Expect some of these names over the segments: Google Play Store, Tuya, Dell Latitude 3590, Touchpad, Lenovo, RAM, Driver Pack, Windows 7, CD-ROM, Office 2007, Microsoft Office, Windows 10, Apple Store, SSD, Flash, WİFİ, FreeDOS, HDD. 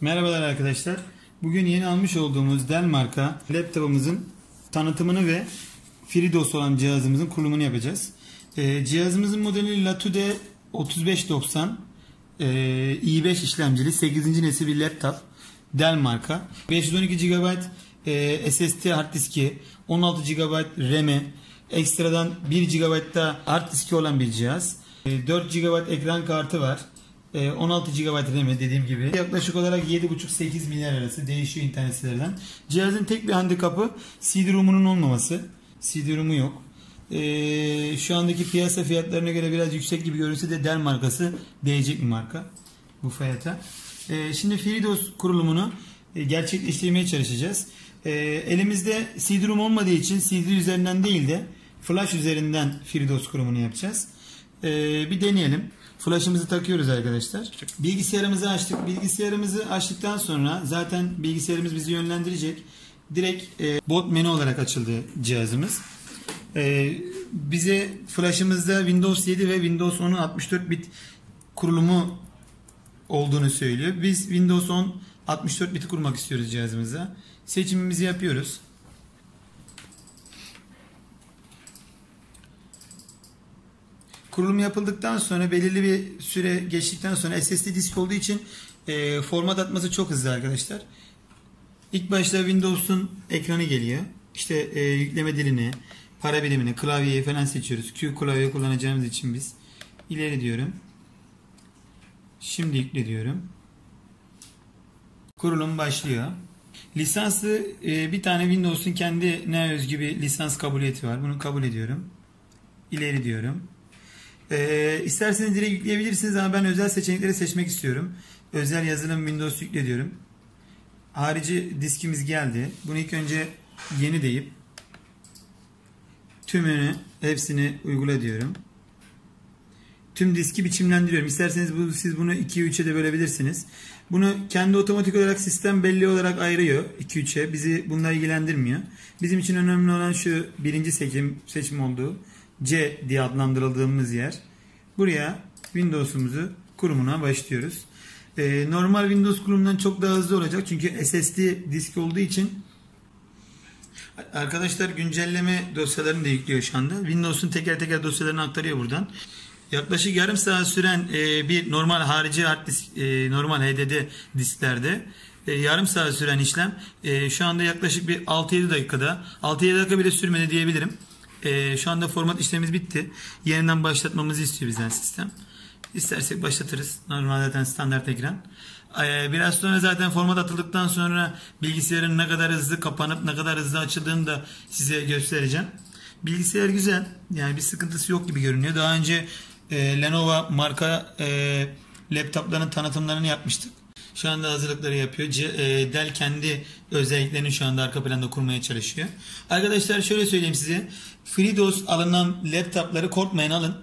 Merhabalar arkadaşlar. Bugün yeni almış olduğumuz Dell marka laptopumuzun tanıtımını ve FreeDOS olan cihazımızın kurulumunu yapacağız. Cihazımızın modeli Latitude 3590, i5 işlemcili 8. nesil bir laptop, Dell marka. 512 GB SSD hard diski, 16 GB RAM'i, ekstradan 1 GB da hard diski olan bir cihaz. 4 GB ekran kartı var. 16 GB RAM'i dediğim gibi. Yaklaşık olarak 7,5-8 milyar arası değişiyor internet sitelerinden. Cihazın tek bir handikapı CD-ROM'unun olmaması. CD-ROM'u yok. Şu andaki piyasa fiyatlarına göre biraz yüksek gibi görünse de Dell markası değecek bir marka bu fiyata. Şimdi FreeDOS kurulumunu gerçekleştirmeye çalışacağız. Elimizde CD-ROM olmadığı için CD üzerinden değil de Flash üzerinden FreeDOS kurulumunu yapacağız. Bir deneyelim. Flash'ımızı takıyoruz arkadaşlar. Bilgisayarımızı açtık. Bilgisayarımızı açtıktan sonra zaten bilgisayarımız bizi yönlendirecek. Direkt boot menü olarak açıldı cihazımız. Bize Flash'ımızda Windows 7 ve Windows 10'un 64 bit kurulumu olduğunu söylüyor. Biz Windows 10 64 biti kurmak istiyoruz cihazımıza. Seçimimizi yapıyoruz. Kurulum yapıldıktan sonra belirli bir süre geçtikten sonra SSD disk olduğu için format atması çok hızlı arkadaşlar. İlk başta Windows'un ekranı geliyor. İşte yükleme dilini, para birimini, klavyeyi falan seçiyoruz. Q klavyeyi kullanacağımız için biz ileri diyorum. Şimdi yükle diyorum. Kurulum başlıyor. Lisansı bir tane Windows'un kendine özgü bir lisans kabuliyeti var. Bunu kabul ediyorum. İleri diyorum. İsterseniz direkt yükleyebilirsiniz ama ben özel seçenekleri seçmek istiyorum. Özel yazılım Windows yükle diyorum. Harici diskimiz geldi. Bunu ilk önce yeni deyip tümünü, hepsini uygula diyorum. Tüm diski biçimlendiriyorum. İsterseniz siz bunu 2'ye 3'e de bölebilirsiniz. Bunu kendi otomatik olarak sistem belli olarak ayırıyor 2-3'e. Bizi bunlar ilgilendirmiyor. Bizim için önemli olan şu birinci seçim olduğu C diye adlandırıldığımız yer. Buraya Windows'umuzu kurumuna başlıyoruz. Normal Windows kurumundan çok daha hızlı olacak. Çünkü SSD disk olduğu için arkadaşlar güncelleme dosyalarını da yüklüyor şu anda. Windows'un teker teker dosyalarını aktarıyor buradan. Yaklaşık yarım saat süren bir normal harici hard disk, normal HDD disklerde yarım saat süren işlem şu anda yaklaşık bir 6-7 dakikada, 6-7 dakika bile sürmedi diyebilirim. Şu anda format işlemimiz bitti. Yeniden başlatmamızı istiyor bizden sistem. İstersek başlatırız. Normal zaten standart ekran. Biraz sonra zaten format atıldıktan sonra bilgisayarın ne kadar hızlı kapanıp ne kadar hızlı açıldığını da size göstereceğim. Bilgisayar güzel. Yani bir sıkıntısı yok gibi görünüyor. Daha önce Lenovo marka laptopların tanıtımlarını yapmıştık. Şu anda hazırlıkları yapıyor. Dell kendi özelliklerini şu anda arka planda kurmaya çalışıyor. Arkadaşlar şöyle söyleyeyim size. FreeDOS alınan laptopları korkmayın, alın.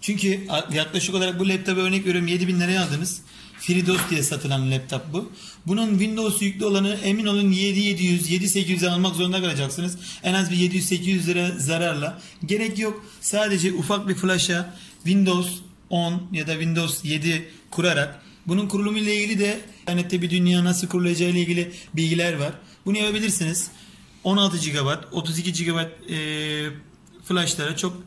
Çünkü yaklaşık olarak bu laptopu örnek veriyorum 7000 liraya aldınız. FreeDOS diye satılan laptop bu. Bunun Windows yüklü olanı emin olun 7700, 7800'e almak zorunda kalacaksınız. En az bir 700-800 lira zararla. Gerek yok. Sadece ufak bir flash'a Windows 10 ya da Windows 7 kurarak, bunun kurulumu ile ilgili de internette bir dünya nasıl kurulacağı ile ilgili bilgiler var. Bunu yapabilirsiniz. 16 GB, 32 GB flashlara çok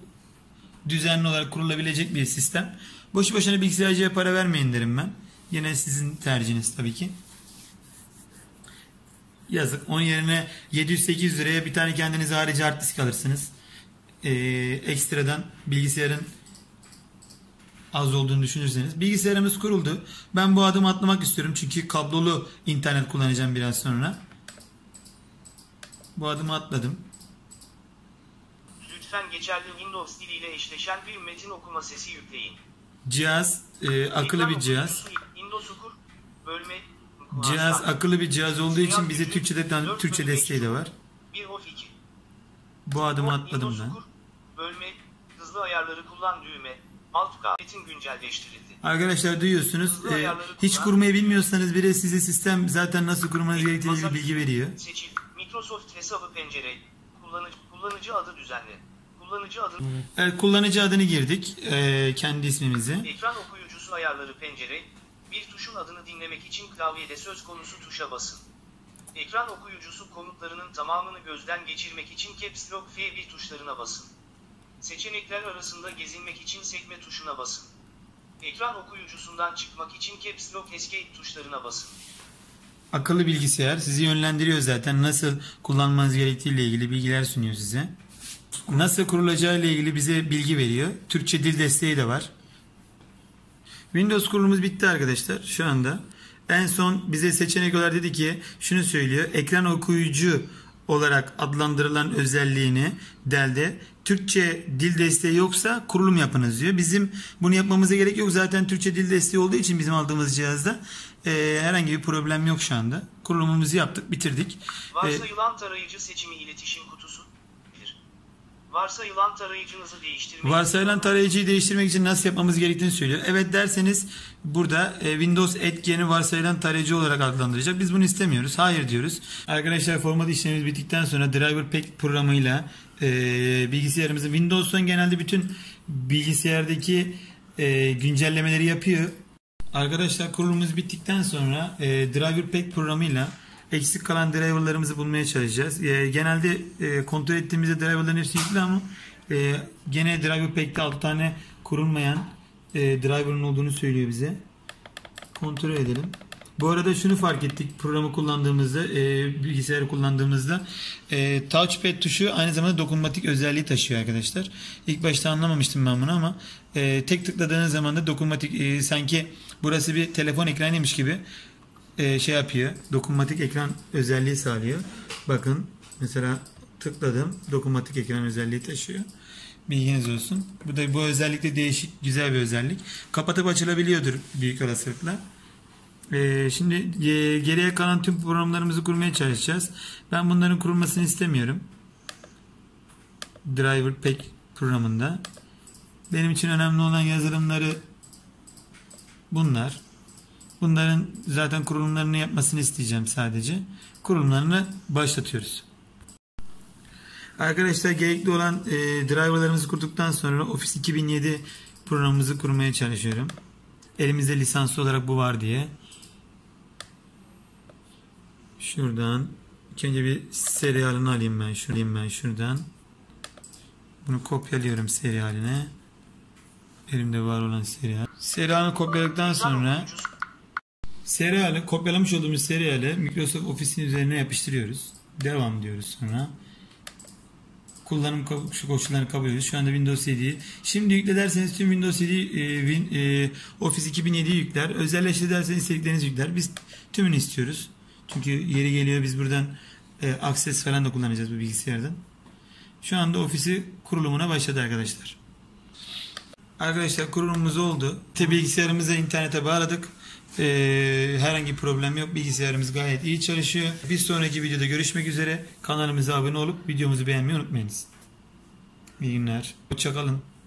düzenli olarak kurulabilecek bir sistem. Boşu boşuna bilgisayarcıya para vermeyin derim ben. Yine sizin tercihiniz tabii ki. Yazık. Onun yerine 700-800 liraya bir tane kendinize harici hard disk alırsınız. Ekstradan bilgisayarın az olduğunu düşünürseniz. Bilgisayarımız kuruldu. Ben bu adımı atlamak istiyorum. Çünkü kablolu internet kullanacağım biraz sonra. Bu adımı atladım. Lütfen geçerli Windows diliyle eşleşen bir metin okuma sesi yükleyin. Cihaz akıllı bir cihaz. Cihaz akıllı bir cihaz olduğu için bize Türkçe desteği de var. Bu adımı atladım ben. Hızlı ayarları kullan düğme. Arkadaşlar duyuyorsunuz. Hiç kurmayı bilmiyorsanız bile size sistem zaten nasıl kurmanız gerektiğini bilgi veriyor. Microsoft hesabı pencere. Kullanıcı adı düzenle. Kullanıcı adını. Evet, kullanıcı adını girdik. Kendi ismimizi. Ekran okuyucusu ayarları pencere. Bir tuşu tuşun adını dinlemek için klavyede söz konusu tuşa basın. Ekran okuyucusu komutlarının tamamını gözden geçirmek için Caps Lock F1 tuşlarına basın. Seçenekler arasında gezinmek için sekme tuşuna basın. Ekran okuyucusundan çıkmak için Caps Lock Escape tuşlarına basın. Akıllı bilgisayar sizi yönlendiriyor zaten. Nasıl kullanmanız gerektiğiyle ilgili bilgiler sunuyor size. Nasıl kurulacağı ile ilgili bize bilgi veriyor. Türkçe dil desteği de var. Windows kurulumuz bitti arkadaşlar şu anda. En son bize seçenek olarak dedi ki şunu söylüyor. Ekran okuyucu olarak adlandırılan özelliğini Dell'de Türkçe dil desteği yoksa kurulum yapınız diyor. Bizim bunu yapmamıza gerek yok. Zaten Türkçe dil desteği olduğu için bizim aldığımız cihazda herhangi bir problem yok şu anda. Kurulumumuzu yaptık, bitirdik. Varsayılan tarayıcı seçimi iletişim kutusu. Varsayılan tarayıcınızı değiştirmek. Varsayılan tarayıcıyı değiştirmek için nasıl yapmamız gerektiğini söylüyor. Evet derseniz burada Windows etkeni varsayılan tarayıcı olarak adlandıracak. Biz bunu istemiyoruz. Hayır diyoruz. Arkadaşlar format işlemimiz bittikten sonra Driver Pack programıyla bilgisayarımızı Windows'un genelde bütün bilgisayardaki güncellemeleri yapıyor. Arkadaşlar kurulumumuz bittikten sonra Driver Pack programıyla eksik kalan driverlarımızı bulmaya çalışacağız. Genelde kontrol ettiğimizde driverların hepsi yüklü ama gene Driver Pack'te 6 tane kurulmayan driver'ın olduğunu söylüyor bize. Kontrol edelim. Bu arada şunu fark ettik programı kullandığımızda, bilgisayarı kullandığımızda Touchpad tuşu aynı zamanda dokunmatik özelliği taşıyor arkadaşlar. İlk başta anlamamıştım ben bunu ama tek tıkladığınız zaman da dokunmatik sanki burası bir telefon ekranıymış gibi şey yapıyor. Dokunmatik ekran özelliği sağlıyor. Bakın mesela tıkladım. Dokunmatik ekran özelliği taşıyor. Bilginiz olsun. Bu da bu özellikle değişik, güzel bir özellik. Kapatıp açılabiliyordur büyük olasılıkla. Şimdi geriye kalan tüm programlarımızı kurmaya çalışacağız. Ben bunların kurulmasını istemiyorum. Driver Pack programında. Benim için önemli olan yazılımları bunlar. Bunların zaten kurulumlarını yapmasını isteyeceğim sadece. Kurulumlarını başlatıyoruz. Arkadaşlar gerekli olan driverlarımızı kurduktan sonra Office 2007 programımızı kurmaya çalışıyorum. Elimizde lisanslı olarak bu var diye. Şuradan ilk önce bir serialını alayım ben. Şuradan. Bunu kopyalıyorum serialine. Elimde var olan serial. Serialını kopyaladıktan sonra seriali, kopyalamış olduğumuz seriali Microsoft Office'in üzerine yapıştırıyoruz. Devam diyoruz sonra. Kullanım koşullarını kabul ediyoruz. Şu anda Windows 7'yi. Şimdi yükle derseniz tüm Windows 7 Office 2007'yi yükler. Özelleştir derseniz istediklerinizi yükler. Biz tümünü istiyoruz. Çünkü yeri geliyor biz buradan Access falan da kullanacağız bu bilgisayardan. Şu anda Office'i kurulumuna başladı arkadaşlar. Arkadaşlar kurulumumuz oldu. Bilgisayarımızı internete bağladık. Herhangi bir problem yok. Bilgisayarımız gayet iyi çalışıyor. Bir sonraki videoda görüşmek üzere. Kanalımıza abone olup videomuzu beğenmeyi unutmayınız. İyi günler. Hoşça kalın.